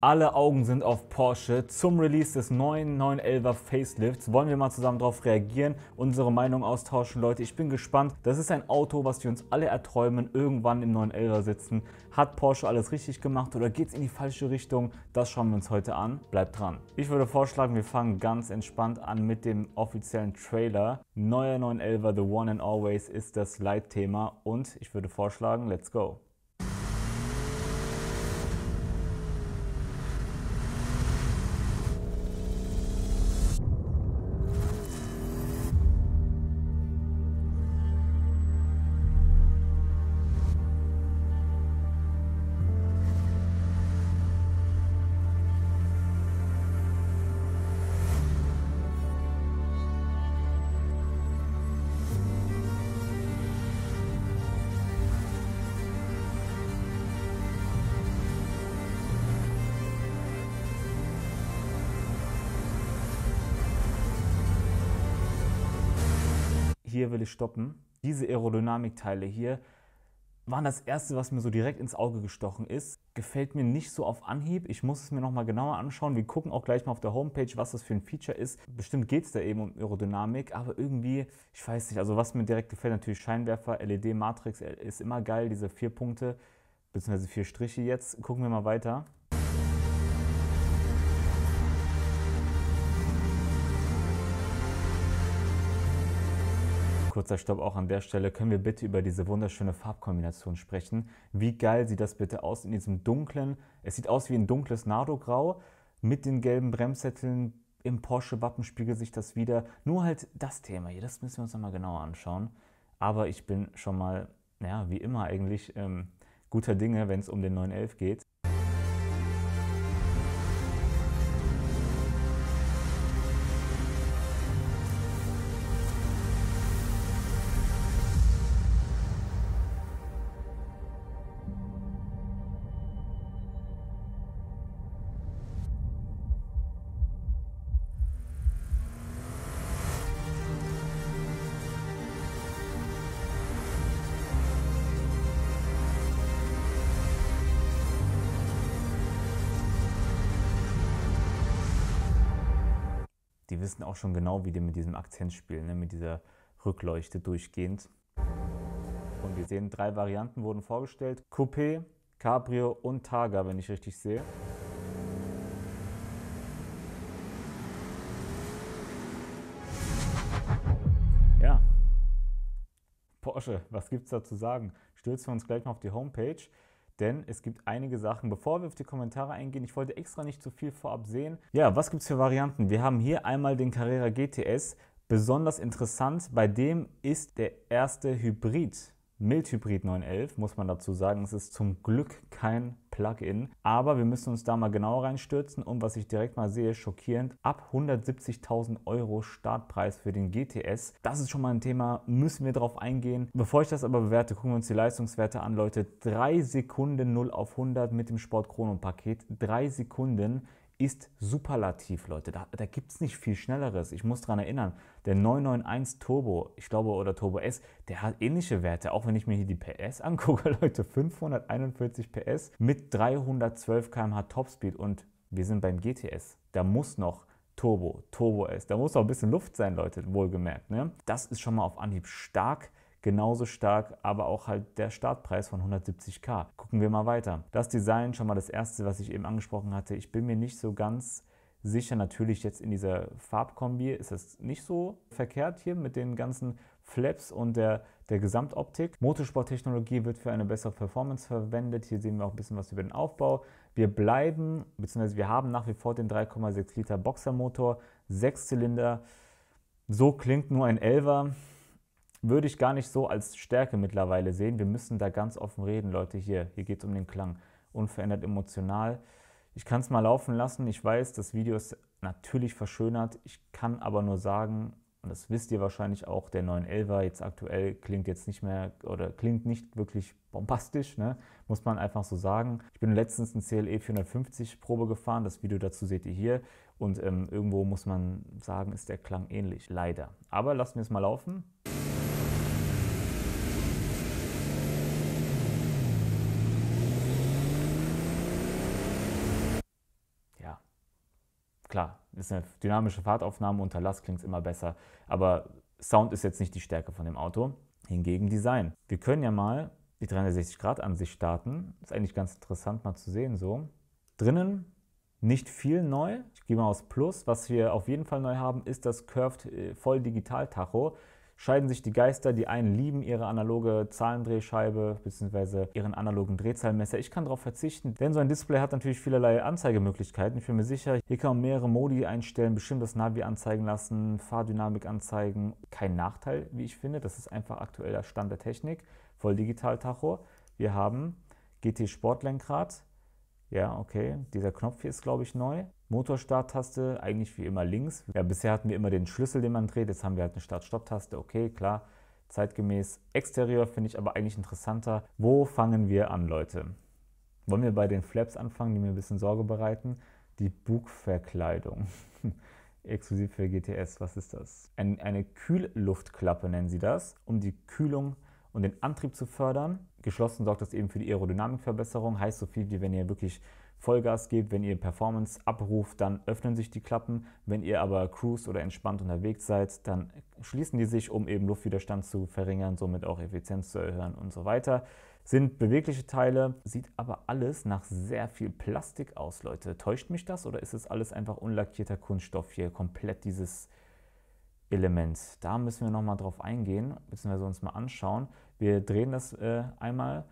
Alle Augen sind auf Porsche. Zum Release des neuen 911er Facelifts wollen wir mal zusammen darauf reagieren, unsere Meinung austauschen. Leute, ich bin gespannt. Das ist ein Auto, was wir uns alle erträumen, irgendwann im 911er sitzen. Hat Porsche alles richtig gemacht oder geht es in die falsche Richtung? Das schauen wir uns heute an. Bleibt dran. Ich würde vorschlagen, wir fangen ganz entspannt an mit dem offiziellen Trailer. Neuer 911er, The One and Always, ist das Leitthema und ich würde vorschlagen, let's go. Hier will ich stoppen. Diese Aerodynamikteile hier waren das erste, was mir so direkt ins Auge gestochen ist. Gefällt mir nicht so auf Anhieb. Ich muss es mir nochmal genauer anschauen. Wir gucken auch gleich mal auf der Homepage, was das für ein Feature ist. Bestimmt geht es da eben um Aerodynamik, aber irgendwie, ich weiß nicht, also was mir direkt gefällt, natürlich Scheinwerfer, LED-Matrix ist immer geil, diese 4 Punkte, bzw. 4 Striche jetzt. Gucken wir mal weiter. Kurzer Stopp auch an der Stelle. Können wir bitte über diese wunderschöne Farbkombination sprechen? Wie geil sieht das bitte aus in diesem dunklen, es sieht aus wie ein dunkles Nardo-Grau mit den gelben Bremssätteln, im Porsche-Wappen spiegelt sich das wieder. Nur halt das Thema hier, das müssen wir uns nochmal genauer anschauen. Aber ich bin schon mal, naja, wie immer eigentlich guter Dinge, wenn es um den 911 geht. Die wissen auch schon genau, wie die mit diesem Akzent spielen, ne? Mit dieser Rückleuchte durchgehend. Und wir sehen, 3 Varianten wurden vorgestellt. Coupé, Cabrio und Targa, wenn ich richtig sehe. Ja. Porsche, was gibt's da zu sagen? Stürzen wir uns gleich mal auf die Homepage. Denn es gibt einige Sachen, bevor wir auf die Kommentare eingehen, ich wollte extra nicht zu viel vorab sehen. Ja, was gibt es für Varianten? Wir haben hier einmal den Carrera GTS. Besonders interessant, bei dem ist der erste Hybrid, Mildhybrid 911, muss man dazu sagen. Es ist zum Glück kein Plug-in, aber wir müssen uns da mal genau reinstürzen. Und was ich direkt mal sehe, schockierend, ab 170.000 Euro Startpreis für den GTS. Das ist schon mal ein Thema, müssen wir drauf eingehen. Bevor ich das aber bewerte, gucken wir uns die Leistungswerte an, Leute. 3 Sekunden 0 auf 100 mit dem Sport-Chrono-Paket. 3 Sekunden ist superlativ, Leute. Da gibt es nicht viel Schnelleres. Ich muss daran erinnern, der 991 Turbo, ich glaube, oder Turbo S, der hat ähnliche Werte, auch wenn ich mir hier die PS angucke, Leute. 541 PS mit 312 km/h Topspeed und wir sind beim GTS. Da muss noch Turbo, Turbo S, da muss noch ein bisschen Luft sein, Leute, wohlgemerkt, ne? Das ist schon mal auf Anhieb stark. Genauso stark, aber auch halt der Startpreis von 170.000. Gucken wir mal weiter. Das Design, schon mal das erste, was ich eben angesprochen hatte. Ich bin mir nicht so ganz sicher. Natürlich jetzt in dieser Farbkombi ist das nicht so verkehrt hier mit den ganzen Flaps und der Gesamtoptik. Motorsporttechnologie wird für eine bessere Performance verwendet. Hier sehen wir auch ein bisschen was über den Aufbau. Wir bleiben, beziehungsweise wir haben nach wie vor den 3,6 Liter Boxermotor, 6 Zylinder. So klingt nur ein 11er. Würde ich gar nicht so als Stärke mittlerweile sehen. Wir müssen da ganz offen reden, Leute. Hier geht es um den Klang. Unverändert emotional. Ich kann es mal laufen lassen. Ich weiß, das Video ist natürlich verschönert. Ich kann aber nur sagen, und das wisst ihr wahrscheinlich auch, der 911er jetzt aktuell klingt jetzt nicht mehr oder klingt nicht wirklich bombastisch, ne? Muss man einfach so sagen. Ich bin letztens ein CLE 450 Probe gefahren. Das Video dazu seht ihr hier. Und irgendwo muss man sagen, ist der Klang ähnlich. Leider. Aber lassen wir es mal laufen. Klar, ist eine dynamische Fahrtaufnahme, unter Last klingt es immer besser, aber Sound ist jetzt nicht die Stärke von dem Auto, hingegen Design. Wir können ja mal die 360-Grad-Ansicht starten, ist eigentlich ganz interessant mal zu sehen so. Drinnen nicht viel neu, ich gehe mal aus Plus, was wir auf jeden Fall neu haben, ist das Curved voll Digital-Tacho. Scheiden sich die Geister, die einen lieben ihre analoge Zahlendrehscheibe bzw. ihren analogen Drehzahlmesser. Ich kann darauf verzichten, denn so ein Display hat natürlich vielerlei Anzeigemöglichkeiten. Ich bin mir sicher, hier kann man mehrere Modi einstellen, bestimmt das Navi anzeigen lassen, Fahrdynamik anzeigen. Kein Nachteil, wie ich finde, das ist einfach aktueller Stand der Technik. Voll Digital-Tacho. Wir haben GT-Sportlenkrad. Ja, okay, dieser Knopf hier ist, glaube ich, neu. Motorstarttaste, eigentlich wie immer links. Ja, bisher hatten wir immer den Schlüssel, den man dreht. Jetzt haben wir halt eine Start-Stopp-Taste. Okay, klar, zeitgemäß. Exterieur finde ich aber eigentlich interessanter. Wo fangen wir an, Leute? Wollen wir bei den Flaps anfangen, die mir ein bisschen Sorge bereiten? Die Bugverkleidung. Exklusiv für GTS, was ist das? Eine Kühlluftklappe nennen sie das, um die Kühlung und den Antrieb zu fördern. Geschlossen sorgt das eben für die Aerodynamikverbesserung. Heißt so viel wie wenn ihr wirklich Vollgas gebt, wenn ihr Performance abruft, dann öffnen sich die Klappen. Wenn ihr aber cruise oder entspannt unterwegs seid, dann schließen die sich, um eben Luftwiderstand zu verringern, somit auch Effizienz zu erhöhen und so weiter. Sind bewegliche Teile, sieht aber alles nach sehr viel Plastik aus, Leute. Täuscht mich das oder ist es alles einfach unlackierter Kunststoff hier, komplett dieses Element? Da müssen wir nochmal drauf eingehen, beziehungsweise uns mal anschauen. Wir drehen das einmal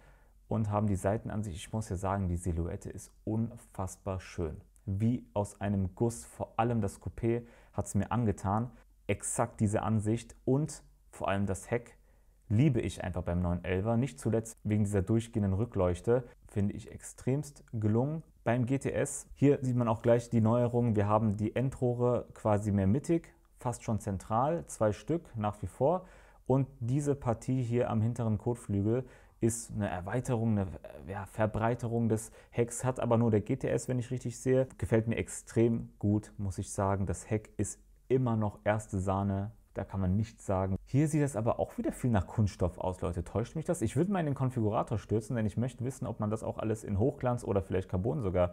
und haben die Seitenansicht. Ich muss ja sagen, die Silhouette ist unfassbar schön. Wie aus einem Guss, vor allem das Coupé hat es mir angetan. Exakt diese Ansicht und vor allem das Heck liebe ich einfach beim 911er. Nicht zuletzt wegen dieser durchgehenden Rückleuchte, finde ich extremst gelungen. Beim GTS, hier sieht man auch gleich die Neuerungen. Wir haben die Endrohre quasi mehr mittig, fast schon zentral, 2 Stück nach wie vor. Und diese Partie hier am hinteren Kotflügel ist eine Erweiterung, eine Verbreiterung des Hecks, hat aber nur der GTS, wenn ich richtig sehe. Gefällt mir extrem gut, muss ich sagen. Das Heck ist immer noch erste Sahne, da kann man nichts sagen. Hier sieht das aber auch wieder viel nach Kunststoff aus, Leute. Täuscht mich das? Ich würde mal in den Konfigurator stürzen, denn ich möchte wissen, ob man das auch alles in Hochglanz oder vielleicht Carbon sogar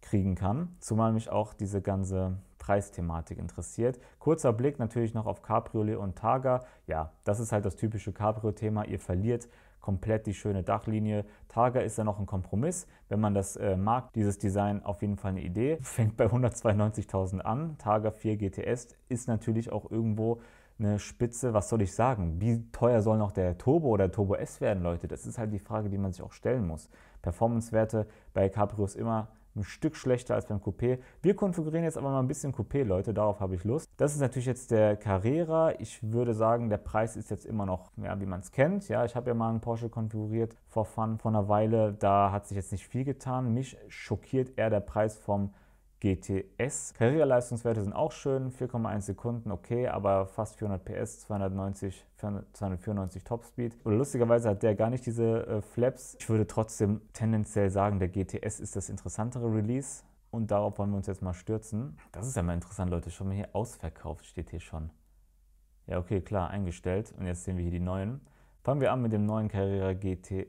kriegen kann. Zumal mich auch diese ganze Preisthematik interessiert. Kurzer Blick natürlich noch auf Cabriolet und Targa. Ja, das ist halt das typische Cabrio-Thema. Ihr verliert komplett die schöne Dachlinie. Targa ist ja noch ein Kompromiss. Wenn man das mag, dieses Design auf jeden Fall eine Idee. Fängt bei 192.000 an. Targa 4 GTS ist natürlich auch irgendwo eine Spitze. Was soll ich sagen? Wie teuer soll noch der Turbo oder Turbo S werden, Leute? Das ist halt die Frage, die man sich auch stellen muss. Performance-Werte bei Cabrios immer ein Stück schlechter als beim Coupé. Wir konfigurieren jetzt aber mal ein bisschen Coupé, Leute, darauf habe ich Lust. Das ist natürlich jetzt der Carrera. Ich würde sagen, der Preis ist jetzt immer noch, ja, wie man es kennt. Ja, ich habe ja mal einen Porsche konfiguriert, for fun, vor einer Weile. Da hat sich jetzt nicht viel getan. Mich schockiert eher der Preis vom GTS. Carrera-Leistungswerte sind auch schön, 4,1 Sekunden, okay, aber fast 400 PS, 294 Topspeed. Oder lustigerweise hat der gar nicht diese Flaps. Ich würde trotzdem tendenziell sagen, der GTS ist das interessantere Release und darauf wollen wir uns jetzt mal stürzen. Das ist ja mal interessant, Leute, schon mal hier ausverkauft, steht hier schon. Ja, okay, klar, eingestellt und jetzt sehen wir hier die neuen. Fangen wir an mit dem neuen Carrera GT.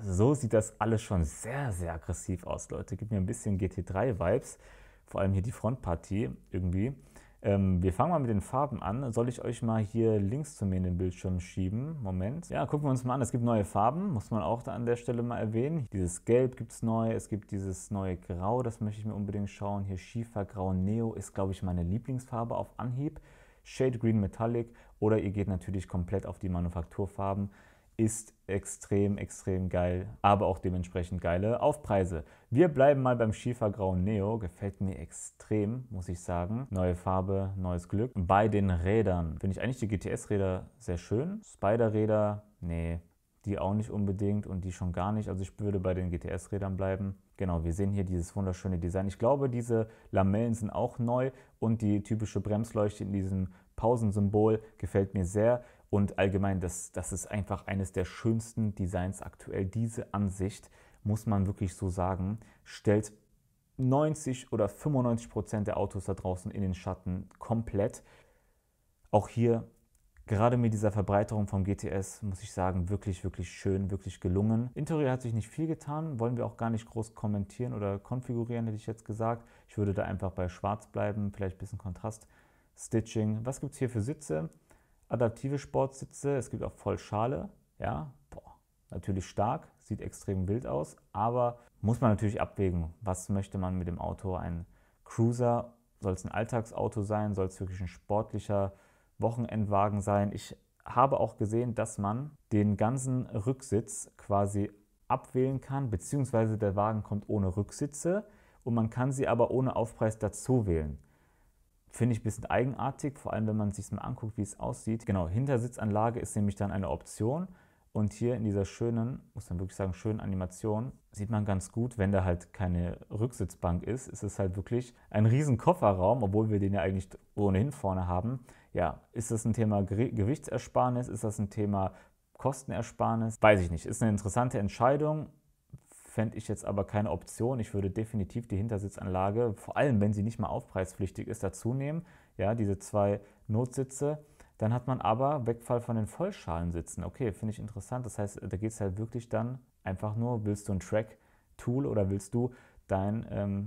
So sieht das alles schon sehr, sehr aggressiv aus, Leute. Gibt mir ein bisschen GT3-Vibes, vor allem hier die Frontpartie irgendwie. Wir fangen mal mit den Farben an. Soll ich euch mal hier links zu mir in den Bildschirm schieben? Moment. Ja, gucken wir uns mal an. Es gibt neue Farben, muss man auch da an der Stelle mal erwähnen. Dieses Gelb gibt es neu, es gibt dieses neue Grau, das möchte ich mir unbedingt schauen. Hier Schiefergrau Neo ist, glaube ich, meine Lieblingsfarbe auf Anhieb. Shade Green Metallic oder ihr geht natürlich komplett auf die Manufakturfarben. Ist extrem, extrem geil, aber auch dementsprechend geile Aufpreise. Wir bleiben mal beim Schiefergrauen Neo, gefällt mir extrem, muss ich sagen. Neue Farbe, neues Glück. Bei den Rädern finde ich eigentlich die GTS-Räder sehr schön. Spider-Räder, nee, die auch nicht unbedingt und die schon gar nicht. Also ich würde bei den GTS-Rädern bleiben. Genau, wir sehen hier dieses wunderschöne Design. Ich glaube, diese Lamellen sind auch neu und die typische Bremsleuchte in diesem Pausensymbol gefällt mir sehr. Und allgemein, das ist einfach eines der schönsten Designs aktuell. Diese Ansicht, muss man wirklich so sagen, stellt 90 oder 95% der Autos da draußen in den Schatten komplett. Auch hier gerade mit dieser Verbreiterung vom GTS, muss ich sagen, wirklich, wirklich schön, wirklich gelungen. Interieur hat sich nicht viel getan, wollen wir auch gar nicht groß kommentieren oder konfigurieren, hätte ich jetzt gesagt. Ich würde da einfach bei Schwarz bleiben, vielleicht ein bisschen Kontrast, Stitching. Was gibt es hier für Sitze? Adaptive Sportsitze, es gibt auch Vollschale, ja, boah, natürlich stark, sieht extrem wild aus, aber muss man natürlich abwägen, was möchte man mit dem Auto, ein Cruiser, soll es ein Alltagsauto sein, soll es wirklich ein sportlicher Wochenendwagen sein. Ich habe auch gesehen, dass man den ganzen Rücksitz quasi abwählen kann, beziehungsweise der Wagen kommt ohne Rücksitze und man kann sie aber ohne Aufpreis dazu wählen. Finde ich ein bisschen eigenartig, vor allem wenn man sich mal anguckt, wie es aussieht. Genau, Hintersitzanlage ist nämlich dann eine Option und hier in dieser schönen, muss man wirklich sagen, schönen Animation sieht man ganz gut, wenn da halt keine Rücksitzbank ist, ist es halt wirklich ein riesen Kofferraum, obwohl wir den ja eigentlich ohnehin vorne haben. Ja, ist das ein Thema Gewichtsersparnis, ist das ein Thema Kostenersparnis? Weiß ich nicht, ist eine interessante Entscheidung. Fände ich jetzt aber keine Option. Ich würde definitiv die Hintersitzanlage, vor allem wenn sie nicht mal aufpreispflichtig ist, dazu nehmen. Ja, diese zwei Notsitze. Dann hat man aber Wegfall von den Vollschalensitzen. Okay, finde ich interessant. Das heißt, da geht es halt wirklich dann einfach nur, willst du ein Track-Tool oder willst du dein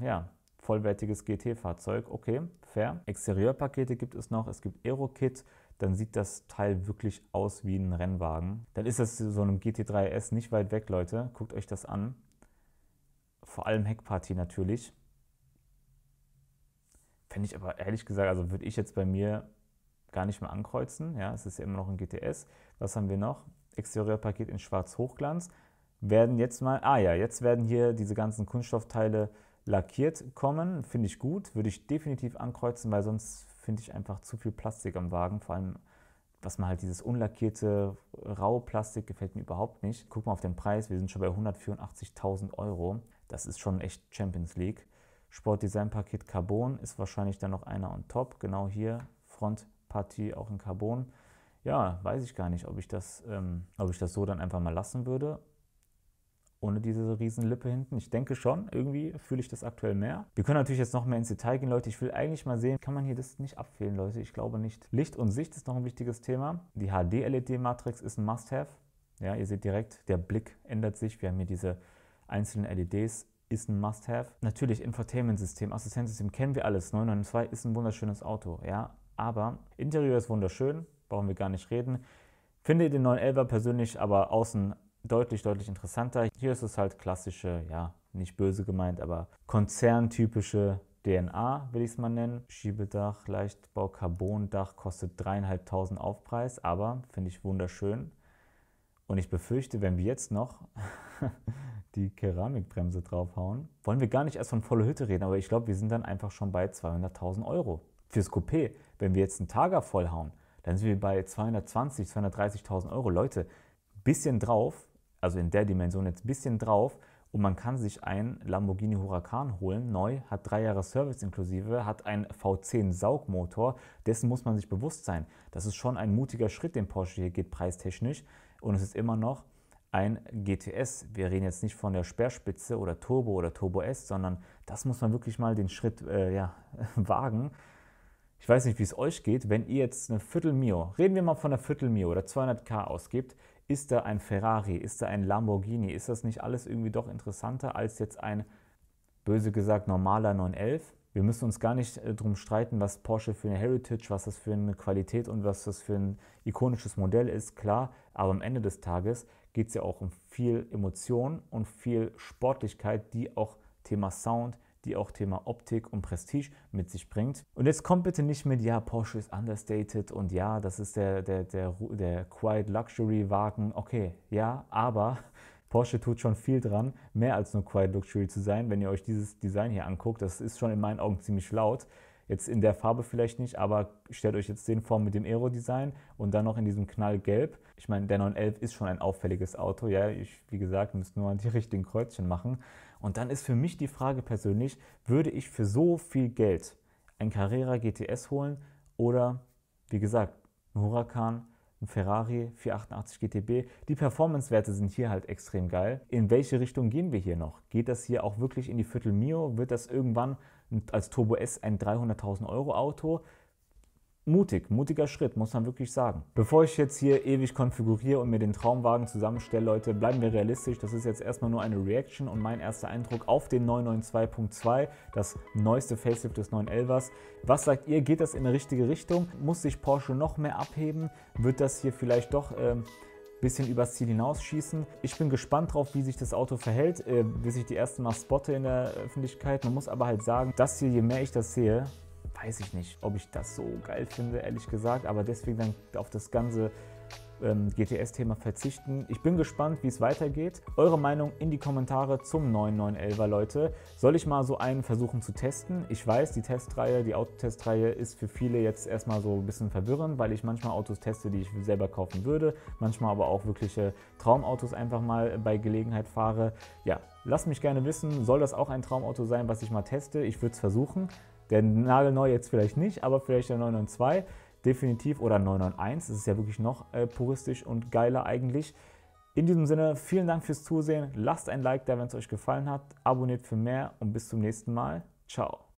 vollwertiges GT-Fahrzeug? Okay, fair. Exterieurpakete gibt es noch. Es gibt Aero-Kit. Dann sieht das Teil wirklich aus wie ein Rennwagen. Dann ist das so einem GT3S nicht weit weg, Leute. Guckt euch das an. Vor allem Heckpartie natürlich. Fände ich aber ehrlich gesagt, also würde ich jetzt bei mir gar nicht mehr ankreuzen. Ja, es ist ja immer noch ein GTS. Was haben wir noch? Exterieurpaket in Schwarz Hochglanz. Werden jetzt mal, jetzt werden hier diese ganzen Kunststoffteile lackiert kommen. Finde ich gut. Würde ich definitiv ankreuzen, weil sonst finde ich einfach zu viel Plastik am Wagen. Vor allem, was man halt dieses unlackierte, raue Plastik gefällt mir überhaupt nicht. Guck mal auf den Preis. Wir sind schon bei 184.000 Euro. Das ist schon echt Champions League. Sportdesign-Paket Carbon ist wahrscheinlich dann noch einer on top. Genau hier, Frontpartie auch in Carbon. Ja, weiß ich gar nicht, ob ich das so dann einfach mal lassen würde. Ohne diese riesen Lippe hinten. Ich denke schon, irgendwie fühle ich das aktuell mehr. Wir können natürlich jetzt noch mehr ins Detail gehen, Leute. Ich will eigentlich mal sehen, kann man hier das nicht abfehlen, Leute? Ich glaube nicht. Licht und Sicht ist noch ein wichtiges Thema. Die HD-LED-Matrix ist ein Must-Have. Ja, ihr seht direkt, der Blick ändert sich. Wir haben hier diese einzelnen LEDs, ist ein Must-Have. Natürlich Infotainment-System, Assistenzsystem, kennen wir alles. 992 ist ein wunderschönes Auto, ja. Aber Interieur ist wunderschön, brauchen wir gar nicht reden. Finde den 911er persönlich aber außen deutlich, deutlich interessanter. Hier ist es halt klassische, ja, nicht böse gemeint, aber konzerntypische DNA, will ich es mal nennen. Schiebedach, Leichtbau, Carbon-Dach, kostet 3.500 Aufpreis, aber finde ich wunderschön. Und ich befürchte, wenn wir jetzt noch die Keramikbremse draufhauen, wollen wir gar nicht erst von voller Hütte reden, aber ich glaube, wir sind dann einfach schon bei 200.000 Euro. Fürs Coupé, wenn wir jetzt einen Targa vollhauen, dann sind wir bei 220.000, 230.000 Euro. Leute, ein bisschen drauf, also in der Dimension jetzt ein bisschen drauf und man kann sich einen Lamborghini Huracan holen, neu, hat 3 Jahre Service inklusive, hat einen V10 Saugmotor, dessen muss man sich bewusst sein. Das ist schon ein mutiger Schritt, den Porsche hier geht, preistechnisch. Und es ist immer noch ein GTS. Wir reden jetzt nicht von der Speerspitze oder Turbo S, sondern das muss man wirklich mal den Schritt wagen. Ich weiß nicht, wie es euch geht, wenn ihr jetzt eine Viertel-Mio, reden wir mal von einer Viertel-Mio oder 200.000 ausgibt, ist da ein Ferrari, ist da ein Lamborghini, ist das nicht alles irgendwie doch interessanter als jetzt ein, böse gesagt, normaler 911? Wir müssen uns gar nicht drum streiten, was Porsche für eine Heritage, was das für eine Qualität und was das für ein ikonisches Modell ist, klar. Aber am Ende des Tages geht es ja auch um viel Emotion und viel Sportlichkeit, die auch Thema Sound, die auch Thema Optik und Prestige mit sich bringt. Und jetzt kommt bitte nicht mit, ja, Porsche ist understated und ja, das ist der Quiet Luxury Wagen. Okay, ja, aber Porsche tut schon viel dran, mehr als nur Quiet Luxury zu sein. Wenn ihr euch dieses Design hier anguckt, das ist schon in meinen Augen ziemlich laut. Jetzt in der Farbe vielleicht nicht, aber stellt euch jetzt den vor mit dem Aero-Design und dann noch in diesem Knallgelb. Ich meine, der 911 ist schon ein auffälliges Auto. Ja, ich, wie gesagt, müsste nur die richtigen Kreuzchen machen. Und dann ist für mich die Frage persönlich, würde ich für so viel Geld ein Carrera GTS holen oder, wie gesagt, ein Huracan, ein Ferrari, 488 GTB. Die Performance-Werte sind hier halt extrem geil. In welche Richtung gehen wir hier noch? Geht das hier auch wirklich in die Viertel Mio? Wird das irgendwann als Turbo S ein 300.000 Euro Auto? mutiger Schritt, muss man wirklich sagen. Bevor ich jetzt hier ewig konfiguriere und mir den Traumwagen zusammenstelle, Leute, bleiben wir realistisch. Das ist jetzt erstmal nur eine Reaction und mein erster Eindruck auf den 992.2, das neueste Facelift des 911ers. Was sagt ihr? Geht das in die richtige Richtung? Muss sich Porsche noch mehr abheben? Wird das hier vielleicht doch bisschen übers Ziel hinausschießen? Ich bin gespannt drauf, wie sich das Auto verhält, bis ich die ersten Mal spotte in der Öffentlichkeit. Man muss aber halt sagen, das hier, je mehr ich das sehe, weiß ich nicht, ob ich das so geil finde, ehrlich gesagt. Aber deswegen dann auf das ganze GTS-Thema verzichten. Ich bin gespannt, wie es weitergeht. Eure Meinung in die Kommentare zum 911er, Leute. Soll ich mal so einen versuchen zu testen? Ich weiß, die Testreihe, die Autotestreihe ist für viele jetzt erstmal so ein bisschen verwirrend, weil ich manchmal Autos teste, die ich selber kaufen würde, manchmal aber auch wirkliche Traumautos einfach mal bei Gelegenheit fahre. Ja, lasst mich gerne wissen, soll das auch ein Traumauto sein, was ich mal teste? Ich würde es versuchen. Der nagelneu jetzt vielleicht nicht, aber vielleicht der 992. Definitiv, oder 991, das ist ja wirklich noch puristisch und geiler eigentlich. In diesem Sinne, vielen Dank fürs Zusehen, lasst ein Like da, wenn es euch gefallen hat, abonniert für mehr und bis zum nächsten Mal. Ciao.